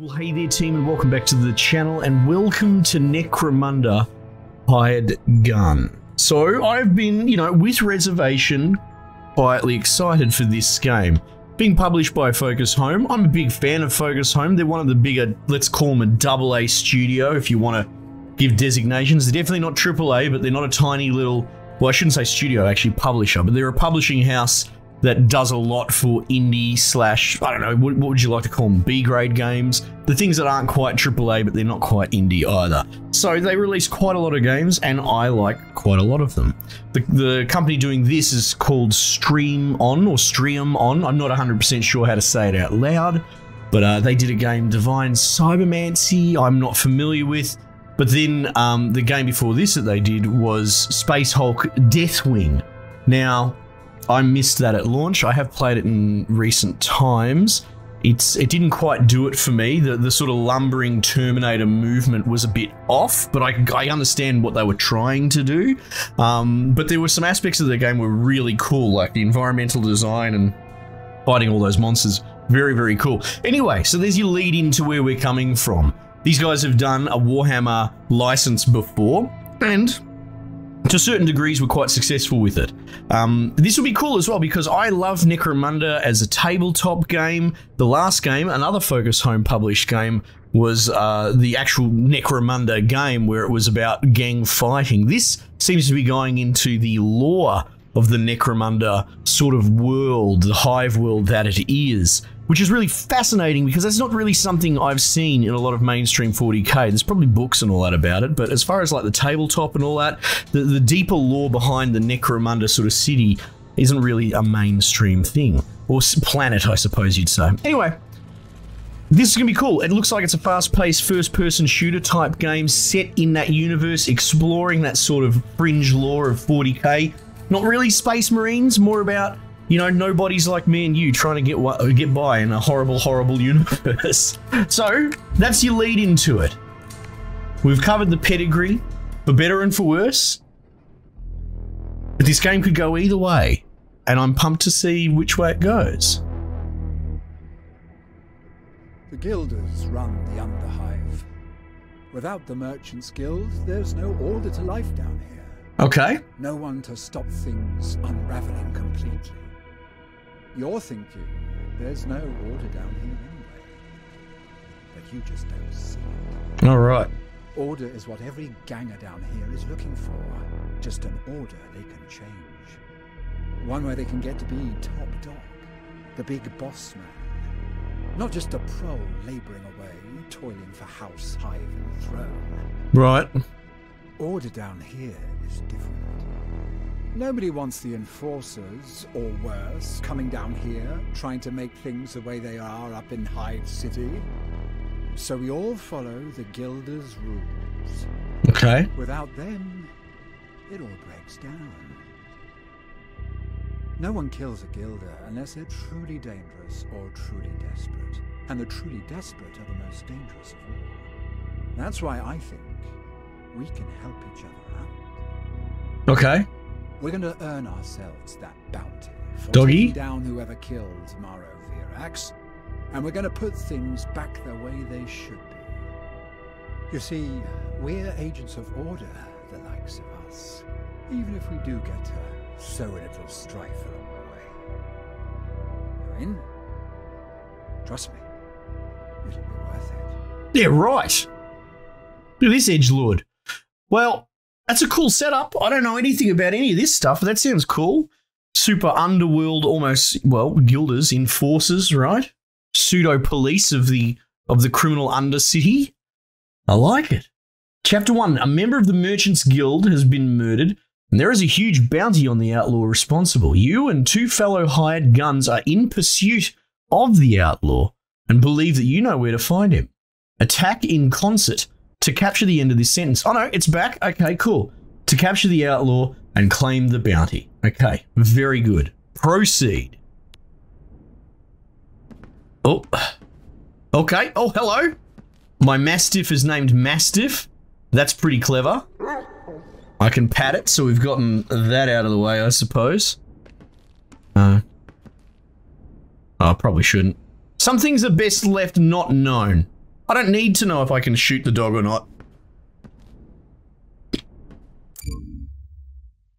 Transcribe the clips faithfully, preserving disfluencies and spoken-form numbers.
Well, hey there team, and welcome back to the channel, and welcome to Necromunda Hired Gun. So I've been, you know, with reservation, quietly excited for this game. Being published by Focus Home, I'm a big fan of Focus Home. They're one of the bigger, let's call them a double A studio, if you want to give designations. They're definitely not triple A, but they're not a tiny little, well, I shouldn't say studio, actually publisher, but they're a publishing house that does a lot for indie slash, I don't know, what, what would you like to call them? B-grade games? The things that aren't quite triple A, but they're not quite indie either. So they release quite a lot of games, and I like quite a lot of them. The, the company doing this is called Stream On, or Streum On. I'm not one hundred percent sure how to say it out loud, but uh, they did a game, Divine Cybermancy, I'm not familiar with. But then um, the game before this that they did was Space Hulk Deathwing. Now, I missed that at launch. I have played it in recent times. It's it didn't quite do it for me. The the sort of lumbering Terminator movement was a bit off, but I, I understand what they were trying to do. Um, but there were some aspects of the game were really cool, like the environmental design and fighting all those monsters. Very, very cool. Anyway, so there's your lead into where we're coming from. These guys have done a Warhammer license before, and to certain degrees, we're quite successful with it. Um, this will be cool as well because I love Necromunda as a tabletop game. The last game, another Focus Home published game, was uh, the actual Necromunda game where it was about gang fighting. This seems to be going into the lore of the Necromunda sort of world, the hive world that it is, which is really fascinating because that's not really something I've seen in a lot of mainstream forty K. There's probably books and all that about it, but as far as like the tabletop and all that, the, the deeper lore behind the Necromunda sort of city isn't really a mainstream thing. Or planet, I suppose you'd say. Anyway, this is gonna be cool. It looks like it's a fast-paced first-person shooter type game set in that universe, exploring that sort of fringe lore of forty K. Not really Space Marines, more about, you know, nobody's like me and you trying to get get by in a horrible, horrible universe. So that's your lead into it. We've covered the pedigree, for better and for worse. But this game could go either way, and I'm pumped to see which way it goes. The guilders run the Underhive. Without the Merchants Guild, there's no order to life down here. Okay. No one to stop things unraveling completely. You're thinking there's no order down here anyway, but you just don't see it. All right. Order is what every ganger down here is looking for. Just an order they can change. One where they can get to be top dog, the big boss man. Not just a prole labouring away, toiling for house, hive, and throne. Right. Order down here is different. Nobody wants the enforcers, or worse, coming down here, trying to make things the way they are up in Hive City. So we all follow the Guilders' rules. Okay. Without them, it all breaks down. No one kills a Guilder unless they're truly dangerous or truly desperate. And the truly desperate are the most dangerous of all. That's why I think we can help each other out. Okay. We're going to earn ourselves that bounty. For Doggy? Down whoever killed Maro Virax, and we're going to put things back the way they should be. You see, we're agents of order, the likes of us. Even if we do get to sow a little strife along the way. You're in? Trust me, it'll be worth it. Yeah, right. Look at this edgelord. Well, that's a cool setup. I don't know anything about any of this stuff, but that sounds cool. Super underworld, almost, well, guilders, enforcers, right? Pseudo-police of the of the criminal undercity. I like it. Chapter one, a member of the Merchants Guild has been murdered, and there is a huge bounty on the outlaw responsible. You and two fellow hired guns are in pursuit of the outlaw and believe that you know where to find him. Attack in concert to capture the end of this sentence. Oh no, it's back. Okay, cool. To capture the outlaw and claim the bounty. Okay, very good. Proceed. Oh. Okay. Oh, hello. My Mastiff is named Mastiff. That's pretty clever. I can pat it, so we've gotten that out of the way, I suppose. Uh, I probably shouldn't. Some things are best left not known. I don't need to know if I can shoot the dog or not.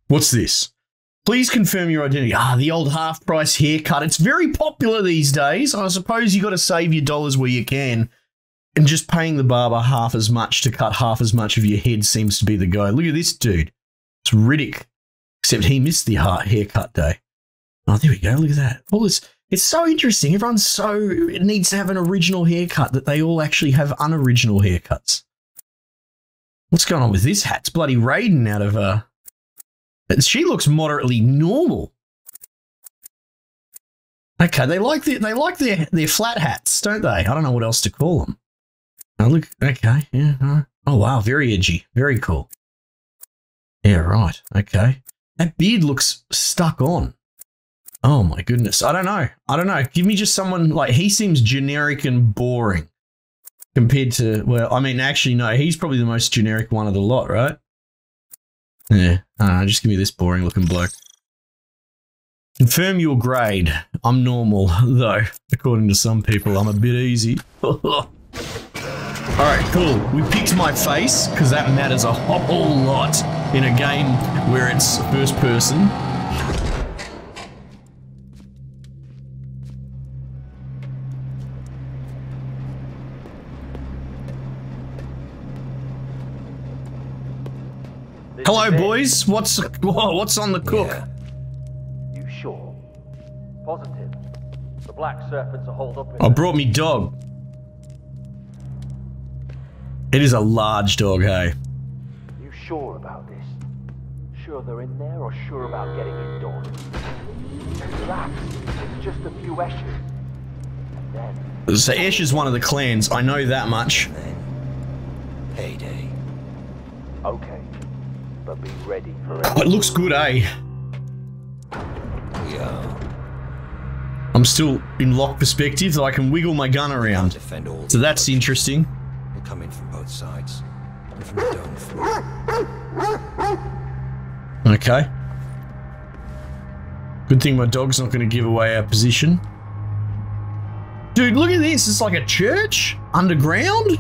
What's this? Please confirm your identity. Ah, the old half-price haircut. It's very popular these days. I suppose you got to save your dollars where you can. And just paying the barber half as much to cut half as much of your head seems to be the go. Look at this dude. It's Riddick. Except he missed the haircut day. Oh, there we go. Look at that. All this... It's so interesting. Everyone's so... It needs to have an original haircut that they all actually have unoriginal haircuts. What's going on with this hat? It's bloody Raiden out of... Uh, she looks moderately normal. Okay, they like, the, they like their, their flat hats, don't they? I don't know what else to call them. Oh, look, okay, yeah. Right. Oh, wow, very edgy. Very cool. Yeah, right, okay. That beard looks stuck on. Oh my goodness. I don't know. I don't know. Give me just someone like he seems generic and boring compared to, well, I mean, actually, no, he's probably the most generic one of the lot, right? Yeah. Uh, just give me this boring looking bloke. Confirm your grade. I'm normal though, according to some people. I'm a bit easy. All right, cool. We picked my face because that matters a whole lot in a game where it's first person. Hello, boys. What's whoa, what's on the cook? Yeah. You sure? Positive. The Black Serpents are holed up in. I brought me dog. It is a large dog, hey. You sure about this? Sure they're in there, or sure about getting indoors? Relax. It's just a few Escher. And then. So Escher's one of the clans. I know that much. Then, payday. Okay. But be ready for it. Oh, it looks good, eh? Yeah. I'm still in lock perspective, so I can wiggle my gun around. So that's interesting. We'll come in from both sides. And from the dome floor. Okay. Good thing my dog's not going to give away our position. Dude, look at this. It's like a church underground.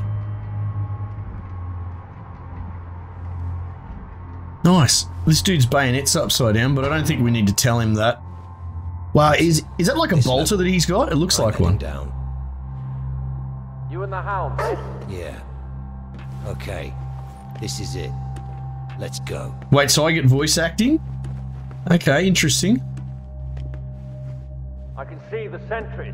Nice. This dude's bayonet's upside down, but I don't think we need to tell him that. Wow, is is that like a bolter that he's got? It looks like one. Down. You and the hound. Yeah. Okay. This is it. Let's go. Wait, so I get voice acting? Okay, interesting. I can see the sentries.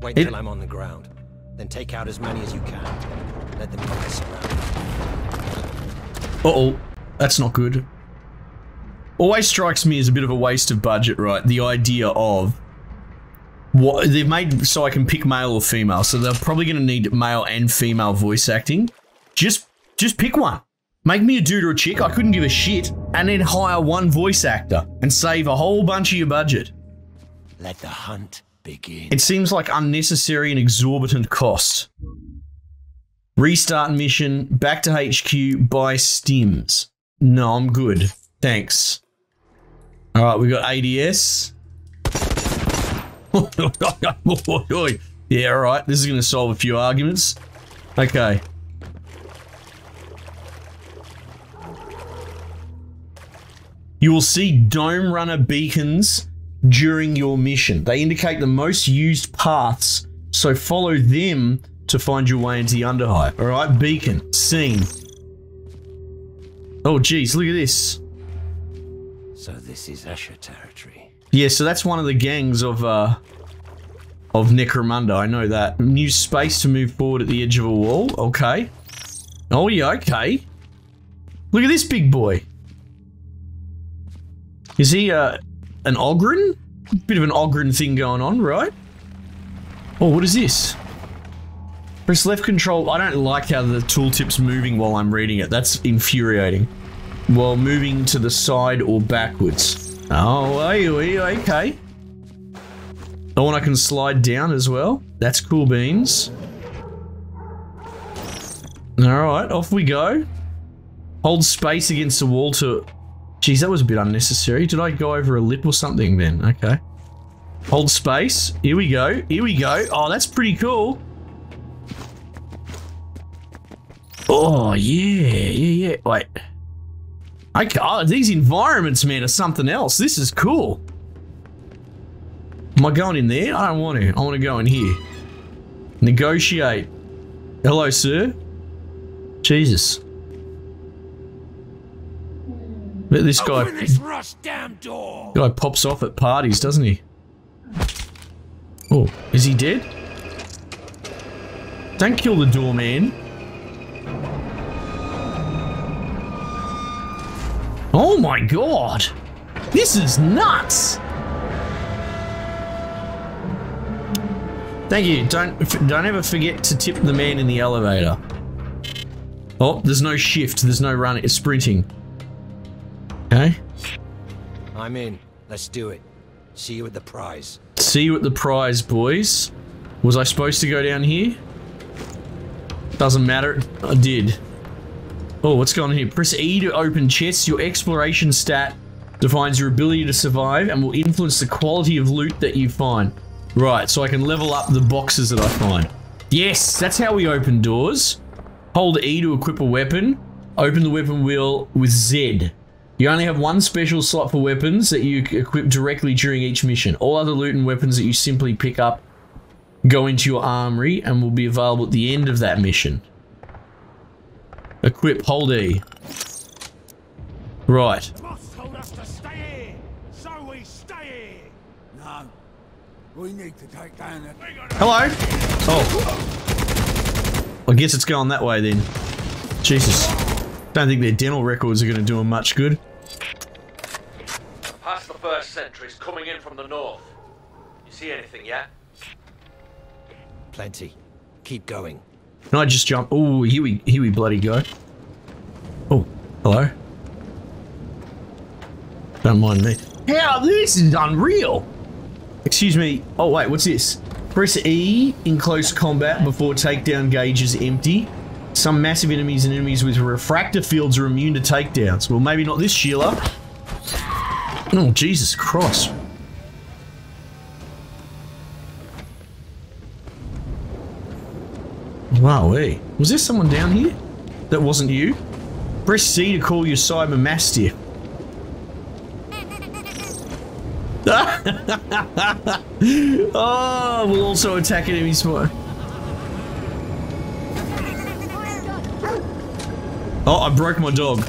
Wait till I'm on the ground. Then take out as many as you can. Let them pass around. Uh-oh, that's not good. Always strikes me as a bit of a waste of budget, right? The idea of what they've made so I can pick male or female. So they're probably going to need male and female voice acting. Just, just pick one. Make me a dude or a chick. I couldn't give a shit. And then hire one voice actor and save a whole bunch of your budget. Let the hunt begin. It seems like unnecessary and exorbitant cost. Restart mission, back to H Q, buy stims. No, I'm good. Thanks. All right, we got A D S. Yeah, all right. This is going to solve a few arguments. Okay. You will see dome runner beacons during your mission. They indicate the most used paths, so follow them to find your way into the Underhive. All right, beacon seen. Oh, geez, look at this. So this is Escher territory. Yeah, so that's one of the gangs of uh, of Necromunda. I know that. New space to move forward at the edge of a wall. Okay. Oh yeah, okay. Look at this big boy. Is he uh, an Ogryn? Bit of an Ogryn thing going on, right? Oh, what is this? Press left control. I don't like how the tooltip's moving while I'm reading it. That's infuriating. While moving to the side or backwards. Oh, okay. Oh, and I can slide down as well. That's cool beans. Alright, off we go. Hold space against the wall to... Jeez, that was a bit unnecessary. Did I go over a lip or something then? Okay. Hold space. Here we go. Here we go. Oh, that's pretty cool. Oh, yeah, yeah, yeah. Wait. I oh, these environments, man, are something else. This is cool. Am I going in there? I don't want to. I want to go in here. Negotiate. Hello, sir. Jesus. But this guy, this rush damn door. guy pops off at parties, doesn't he? Oh, is he dead? Don't kill the door, man. Oh my god! This is nuts! Thank you. Don't don't ever forget to tip the man in the elevator. Oh, there's no shift. There's no running. It's sprinting. Okay. I'm in. Let's do it. See you at the prize. See you at the prize, boys. Was I supposed to go down here? Doesn't matter. I did. Oh, what's going on here? Press E to open chests. Your exploration stat defines your ability to survive and will influence the quality of loot that you find. Right, so I can level up the boxes that I find. Yes, that's how we open doors. Hold E to equip a weapon. Open the weapon wheel with Z. You only have one special slot for weapons that you equip directly during each mission. All other loot and weapons that you simply pick up go into your armory and will be available at the end of that mission. Equip, hold E. Right. Boss told us to stay here, so we stay here. No, we need to take down it. Hello. Oh, I guess it's going that way then. Jesus, don't think their dental records are going to do them much good. Past the first sentries coming in from the north. You see anything yet? Plenty. Keep going. Can I just jump? Oh, here we, here we bloody go. Oh, hello. Don't mind me. How? This is unreal. Excuse me. Oh, wait, what's this? Press E in close combat before takedown gauge is empty. Some massive enemies and enemies with refractor fields are immune to takedowns. Well, maybe not this, Sheila. Oh, Jesus Christ. Wow, hey. Was there someone down here? That wasn't you? Press C to call your cyber mastiff. Oh, we'll also attack enemy spot. Oh, I broke my dog.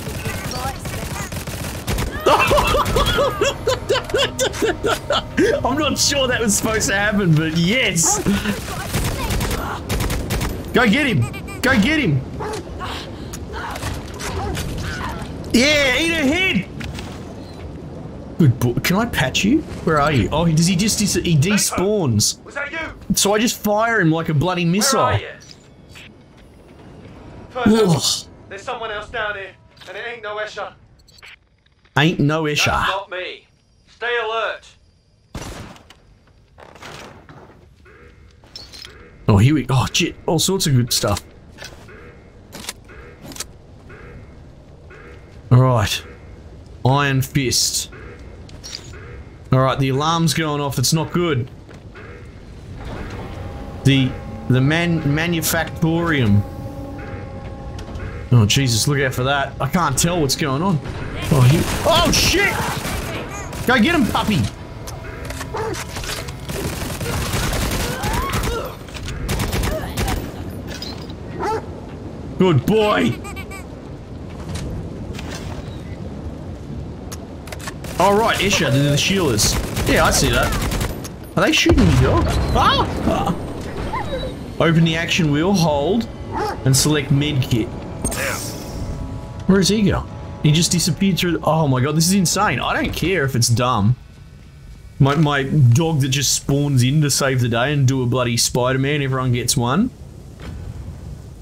I'm not sure that was supposed to happen, but yes. Go get him! Go get him! Yeah, eat a head! Good boy. Can I pat you? Where are you? Oh, does he just dis he despawns? Was that you? So I just fire him like a bloody missile. Where are you? First, there's someone else down here, and it ain't no Escher. Ain't no Escher. That's not me. Stay alert. Oh, here we go. Oh, shit. All sorts of good stuff. Alright. Iron Fist. Alright, the alarm's going off. It's not good. The... The man... Manufactorium. Oh, Jesus. Look out for that. I can't tell what's going on. Oh, he... Oh, shit! Go get him, puppy! Good boy! All right, Escher, they're the shielders. Yeah, I see that. Are they shooting me, dog? Ah! Ah. Open the action wheel, hold, and select medkit. Where is he going? He just disappeared through the- Oh my god, this is insane. I don't care if it's dumb. My, my dog that just spawns in to save the day and do a bloody Spider-Man, everyone gets one.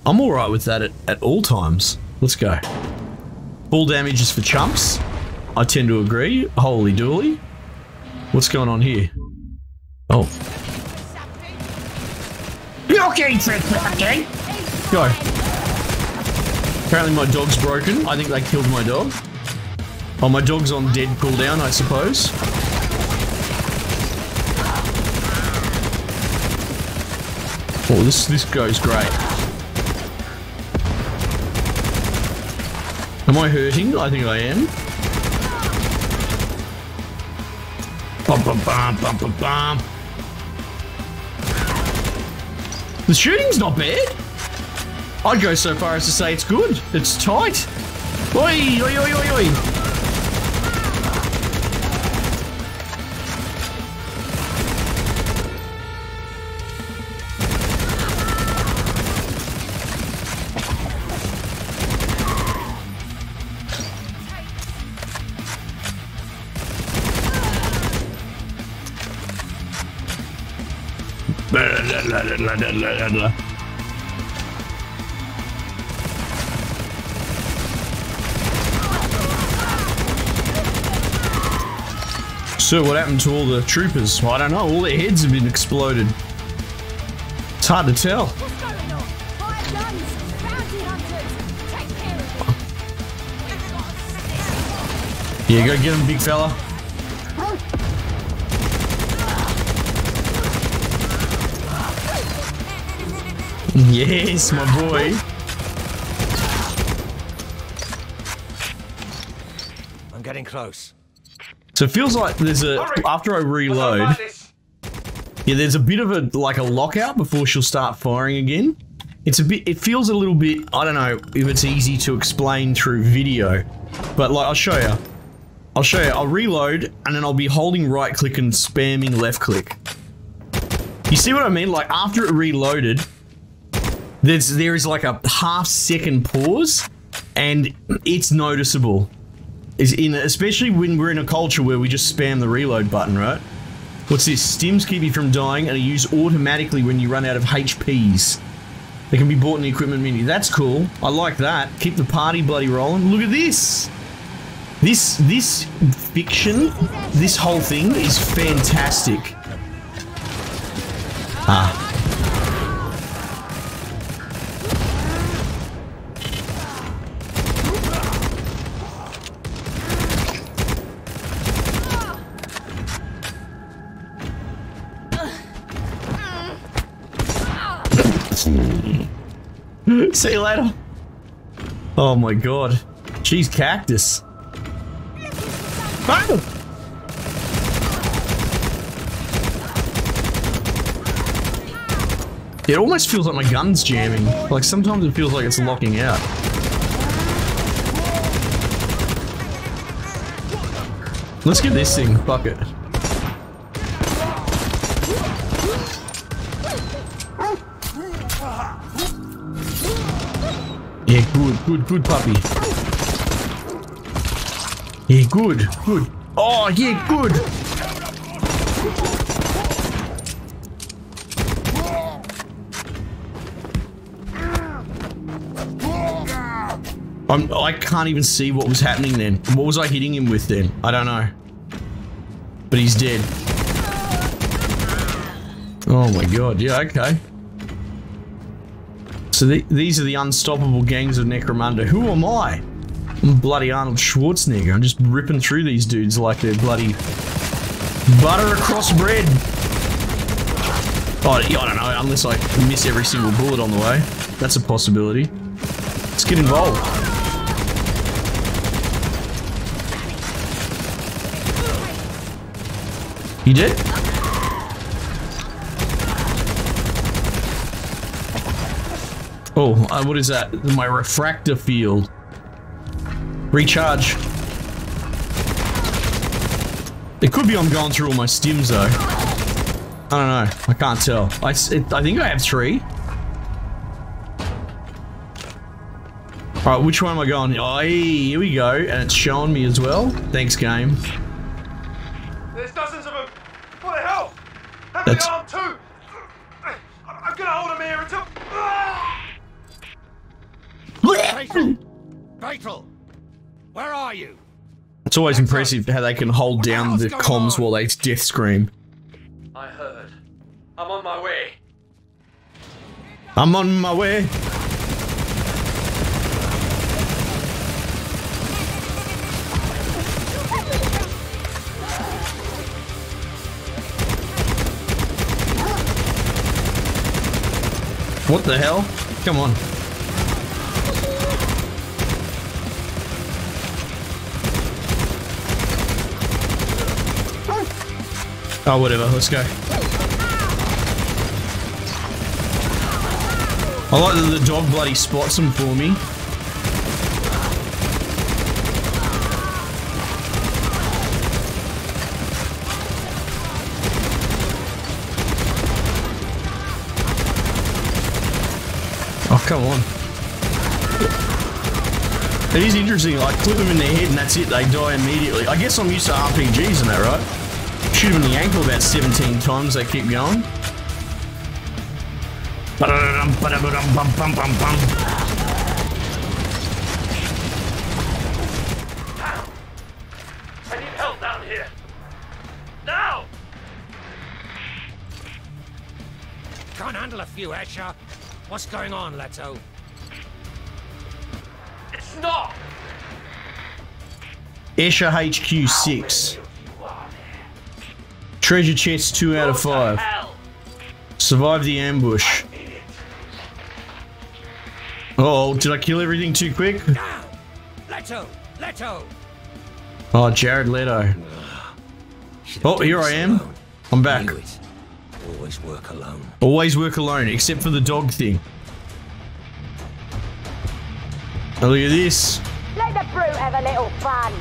I'm alright with that at, at all times. Let's go. Ball damage is for chumps. I tend to agree. Holy dooly. What's going on here? Oh. Okay, okay. Go. Apparently my dog's broken. I think they killed my dog. Oh, my dog's on dead cooldown, I suppose. Oh, this, this goes great. Am I hurting? I think I am. Bum, bum, bum, bum, bum, bum. The shooting's not bad. I'd go so far as to say it's good. It's tight. Oi, oi, oi, oi, oi. So what happened to all the troopers? Well, I don't know, all their heads have been exploded. It's hard to tell. Yeah, go get him, big fella. Yes, my boy. I'm getting close. So it feels like there's a, Hurry. after I reload, I yeah, there's a bit of a, like a lockout before she'll start firing again. It's a bit, it feels a little bit, I don't know if it's easy to explain through video, but like, I'll show you. I'll show you, I'll reload and then I'll be holding right click and spamming left click. You see what I mean? Like after it reloaded, There's, there is like a half second pause and it's noticeable. It's in, especially when we're in a culture where we just spam the reload button, right? What's this? Stims keep you from dying and are used automatically when you run out of H Ps. They can be bought in the equipment menu. That's cool. I like that. Keep the party bloody rolling. Look at this. This, this fiction, this whole thing is fantastic. Ah. See you later. Oh my god. She's cactus. Oh! It almost feels like my gun's jamming. Like sometimes it feels like it's locking out. Let's get this thing. Fuck it. Yeah, good, good, good puppy. Yeah, good, good. Oh, yeah, good. I'm, I can't even see what was happening then. What was I hitting him with then? I don't know. But he's dead. Oh my god, yeah, okay. So the, these are the unstoppable gangs of Necromunda. Who am I? I'm bloody Arnold Schwarzenegger. I'm just ripping through these dudes like they're bloody butter across bread. Oh, I don't know, unless I miss every single bullet on the way. That's a possibility. Let's get involved. You did? Oh, uh, what is that? My refractor field. Recharge. It could be I'm going through all my stims though. I don't know. I can't tell. I, it, I think I have three. Alright, which one am I going? Oh, here we go. And it's showing me as well. Thanks, game. There's dozens of them. What the hell? Have That's... me armed too. I'm gonna hold them here until... Fatal. Fatal. Where are you? It's always That's impressive how they can hold down the comms on? while they death scream. I heard. I'm on my way. I'm on my way. What the hell? Come on. Oh, whatever. Let's go. I like that the dog bloody spots them for me. Oh, come on. It is interesting, like, clip them in the head and that's it, they die immediately. I guess I'm used to R P Gs and that, right? Shoot them in the ankle about seventeen times, they keep going. I need help down here. Now! Can't handle a few, Escher. What's going on, Leto? It's not! Escher H Q six. Treasure chest two out of five. Survive the ambush. Oh, did I kill everything too quick? Leto! Leto! Oh, Jared Leto. Oh, here I am. I'm back. Always work alone. Always work alone, except for the dog thing. Oh, look at this. Let the brute have a little fun.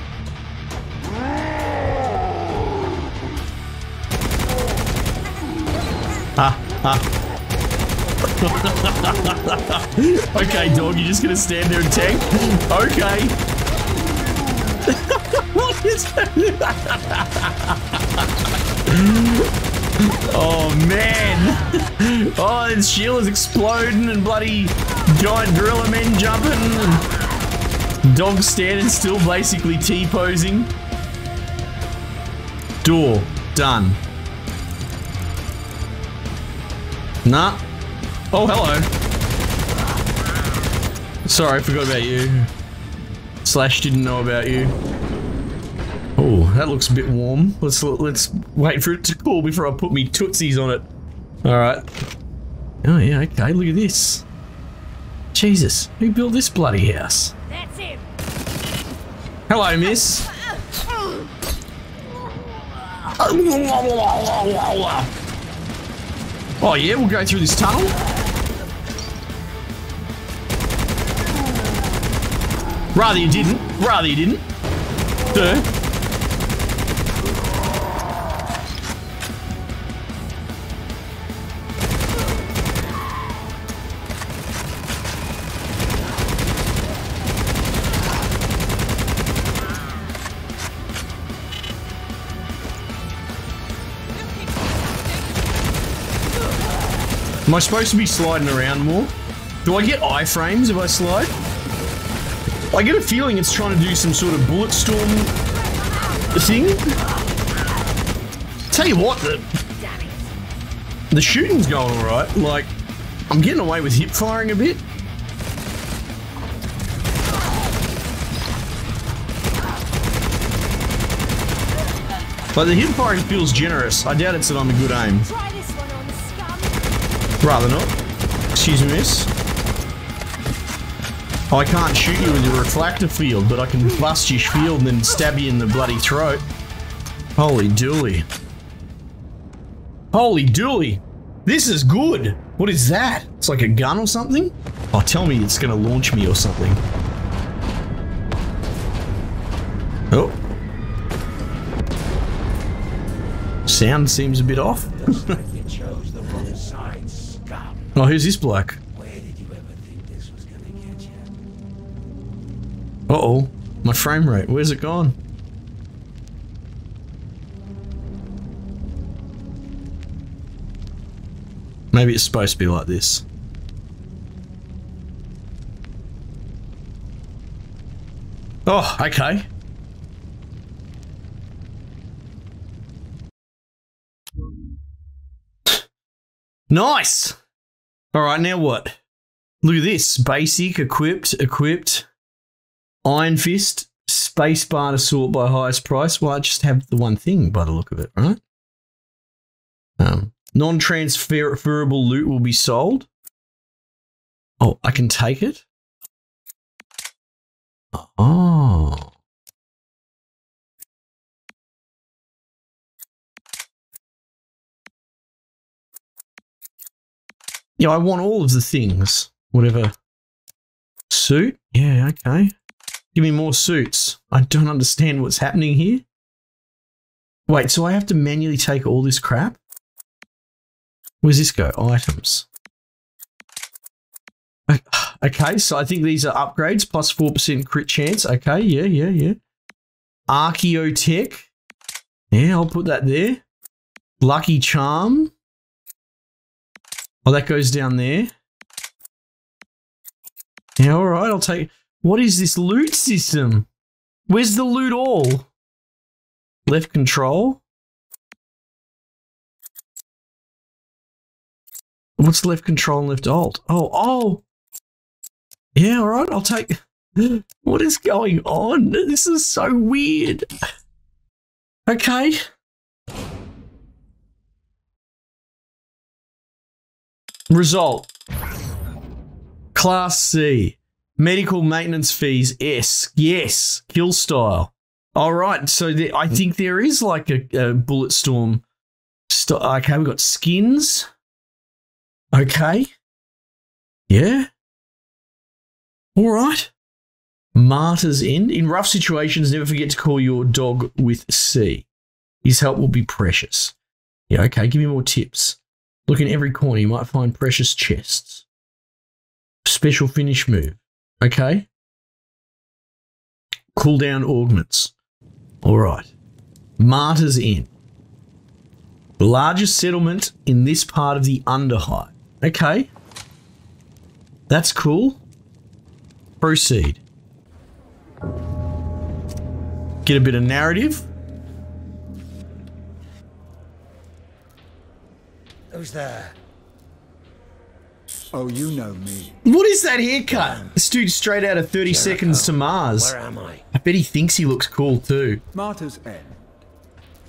Ha, ha. Okay, dog, you're just gonna stand there and tank? Okay. What is that? Oh man! Oh, and Sheila's exploding and bloody giant gorilla men jumping and dog standing still, basically T-posing. Door. Done. Nah. Oh, hello. Sorry, I forgot about you. Slash didn't know about you. Oh, that looks a bit warm. Let's let's wait for it to cool before I put me tootsies on it. All right. Oh yeah. Okay. Look at this. Jesus, who built this bloody house? That's him. Hello, miss. Oh yeah, we'll go through this tunnel. Rather you didn't. Rather you didn't. Duh. Am I supposed to be sliding around more? Do I get iframes if I slide? I get a feeling it's trying to do some sort of Bulletstorm thing. Tell you what, the, the shooting's going alright. Like, I'm getting away with hip firing a bit. But the hip firing feels generous. I doubt it's that I'm a good aim. Rather not. Excuse me, miss. Oh, I can't shoot you with your refractor field, but I can bust your shield and then stab you in the bloody throat. Holy dooly. Holy dooly. This is good. What is that? It's like a gun or something? Oh, tell me it's gonna launch me or something. Oh. Sound seems a bit off. Oh, who's this bloke? Where did you ever think this was gonna get you? Uh-oh. My frame rate. Where's it gone? Maybe it's supposed to be like this. Oh, okay. Nice! Alright, now what? Look at this. Basic, equipped, equipped, Iron Fist, space bar to sort by highest price. Well, I just have the one thing by the look of it, right? Um, non-transferable loot will be sold. Oh, I can take it? Oh. You know, I want all of the things. Whatever. Suit? Yeah, okay. Give me more suits. I don't understand what's happening here. Wait, so I have to manually take all this crap? Where's this go? Items. Okay, so I think these are upgrades, plus four percent crit chance. Okay, yeah, yeah, yeah. Archaeotech. Yeah, I'll put that there. Lucky Charm. Oh, that goes down there. Yeah, all right, I'll take... What is this loot system? Where's the loot all? Left control. What's left control and left alt? Oh, oh. Yeah, all right, I'll take... What is going on? This is so weird. Okay. Result. Class C. Medical maintenance fees S. Yes. Kill style. All right, so there, I think there is like a, a Bulletstorm. St okay, we've got skins. Okay. Yeah. All right. Martyr's End. In rough situations, never forget to call your dog with C. His help will be precious. Yeah, okay, give me more tips. Look in every corner, you might find precious chests. Special finish move. Okay. Cooldown augments. All right. Martyr's End. The largest settlement in this part of the Underhive. Okay. That's cool. Proceed. Get a bit of narrative. Who's there? Oh, you know me. What is that haircut? This dude straight out of thirty Jericho. Seconds to Mars. Where am I? I bet he thinks he looks cool too. Martyr's End.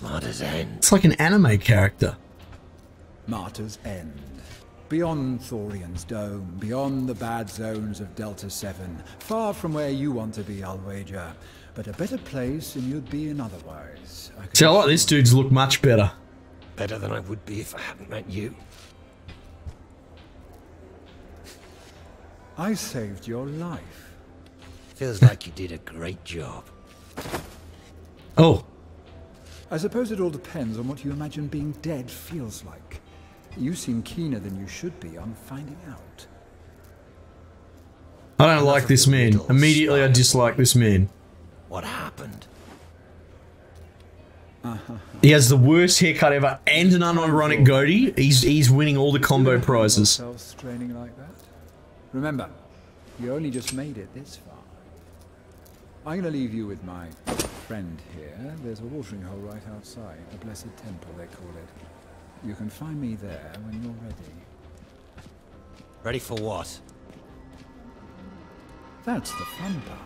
Martyr's End. It's like an anime character. Martyr's End. Beyond Thorian's Dome, beyond the bad zones of Delta seven. Far from where you want to be, I'll wager. But a better place than you'd be in otherwise. I See, I like this dude's look much better. Better than I would be if I hadn't met you. I saved your life. Feels like you did a great job. Oh. I suppose it all depends on what you imagine being dead feels like. You seem keener than you should be on finding out. I don't like this man. Immediately I dislike this man. What happened? He has the worst haircut ever and an unironic goatee. He's, he's winning all the combo prizes. Remember, you only just made it this far. I'm going to leave you with my friend here. There's a watering hole right outside, the Blessed Temple, they call it. You can find me there when you're ready. Ready for what? That's the fun part.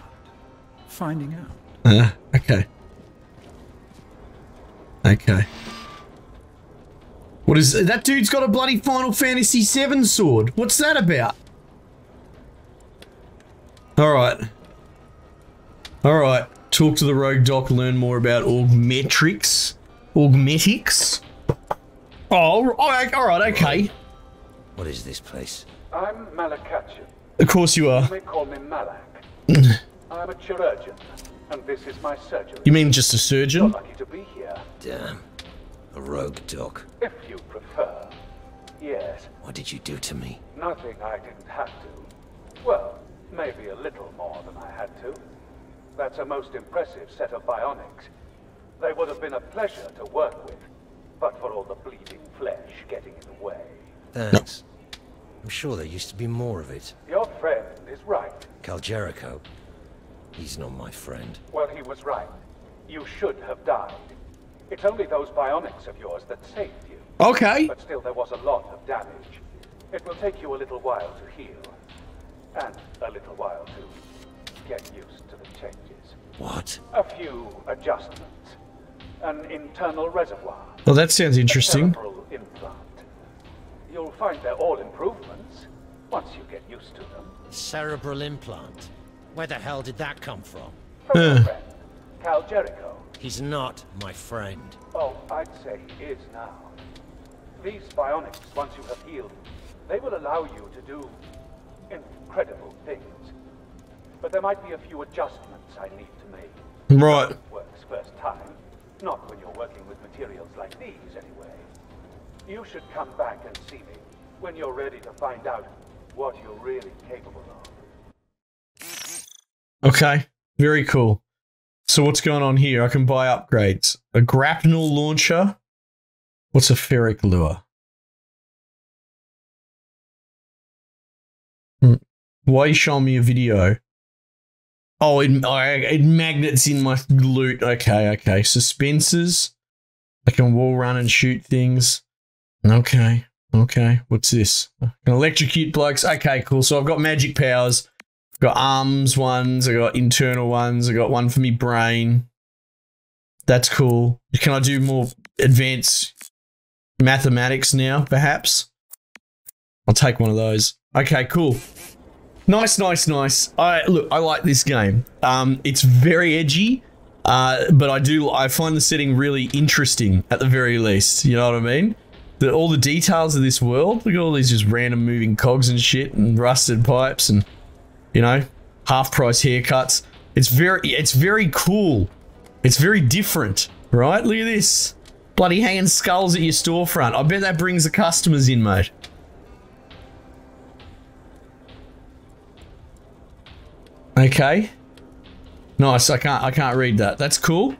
Finding out. Uh, okay. Okay. What is... That dude's got a bloody Final Fantasy seven sword. What's that about? Alright. Alright. Talk to the rogue doc, learn more about augmetrics. Augmetics? Oh, alright, okay. What is this place? I'm Malakachin. Of course you are. You may call me Malak. I'm a chirurgeon, and this is my surgery. You mean just a surgeon? You're lucky to be here. Damn. A rogue doc. If you prefer. Yes. What did you do to me? Nothing I didn't have to. Well... Maybe a little more than I had to. That's a most impressive set of bionics. They would have been a pleasure to work with, but for all the bleeding flesh getting in the way. Thanks. I'm sure there used to be more of it. Your friend is right. Cal Jericho. He's not my friend. Well, he was right. You should have died. It's only those bionics of yours that saved you. Okay. But still, there was a lot of damage. It will take you a little while to heal. And a little while to get used to the changes. What? A few adjustments. An internal reservoir. Well, that sounds interesting. A cerebral implant. You'll find they're all improvements once you get used to them. Cerebral implant? Where the hell did that come from? From uh. my friend, Cal Jericho. He's not my friend. Oh, I'd say he is now. These bionics, once you have healed, They will allow you to do incredible things. But there might be a few adjustments I need to make. Right. It works first time. Not when you're working with materials like these, anyway. You should come back and see me when you're ready to find out what you're really capable of. Okay. Very cool. So what's going on here? I can buy upgrades. A grapnel launcher. What's a ferric lure? Why are you showing me a video? Oh, it, it magnets in my loot. Okay, okay. Suspensors. I can wall run and shoot things. Okay, okay. What's this? I can electrocute blokes. Okay, cool. So I've got magic powers. I've got arms ones. I've got internal ones. I've got one for me brain. That's cool. Can I do more advanced mathematics now, perhaps? I'll take one of those. Okay, cool. Nice, nice, nice. I look, I like this game. Um, it's very edgy, uh, but I do, I find the setting really interesting at the very least. You know what I mean? The, all the details of this world. Look at all these just random moving cogs and shit, and rusted pipes, and you know, half price haircuts. It's very, it's very cool. It's very different, right? Look at this, bloody hanging skulls at your storefront. I bet that brings the customers in, mate. Okay. Nice. I can't I can't read that. That's cool.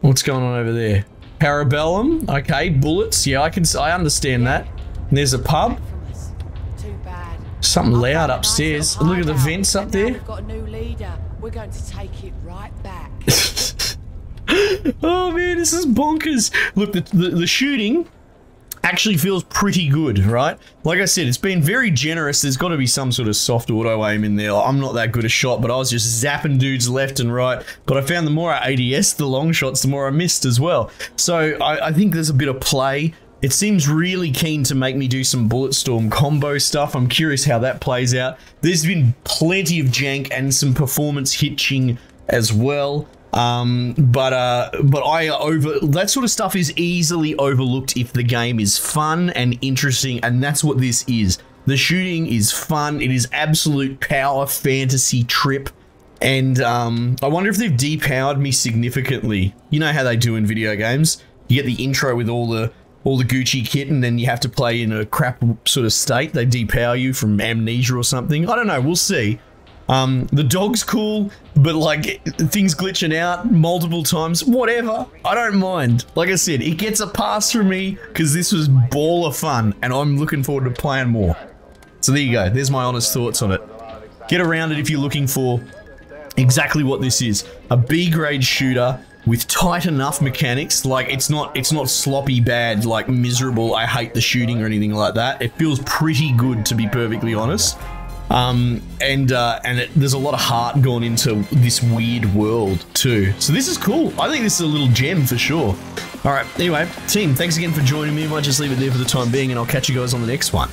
What's going on over there? Parabellum. Okay, bullets. Yeah, I can I understand that. And there's a pub. Too bad. Something loud upstairs. Look at the vents up there. We've got a new leader. We're going to take it right back. Oh man, this is bonkers. Look, the, the the shooting actually feels pretty good, right? Like I said, it's been very generous. There's got to be some sort of soft auto aim in there. I'm not that good a shot, but I was just zapping dudes left and right. But I found the more I A D S the long shots, the more I missed as well. So I, I think there's a bit of play. It seems really keen to make me do some Bulletstorm combo stuff. I'm curious how that plays out. There's been plenty of jank and some performance hitching as well. Um, but, uh, but I over, that sort of stuff is easily overlooked if the game is fun and interesting, and that's what this is. The shooting is fun. It is absolute power fantasy trip. And, um, I wonder if they've depowered me significantly. You know how they do in video games. You get the intro with all the, all the Gucci kit, and then you have to play in a crap sort of state. They depower you from amnesia or something. I don't know. We'll see. Um, the dog's cool, but like things glitching out multiple times, whatever, I don't mind. Like I said, it gets a pass from me because this was baller fun and I'm looking forward to playing more. So there you go. There's my honest thoughts on it. Get around it if you're looking for exactly what this is. A B-grade shooter with tight enough mechanics. Like it's not, it's not sloppy bad, like miserable, I hate the shooting or anything like that. It feels pretty good, to be perfectly honest. Um, and, uh, and it, there's a lot of heart gone into this weird world too. So this is cool. I think this is a little gem for sure. All right. Anyway, team, thanks again for joining me. I might just leave it there for the time being, and I'll catch you guys on the next one.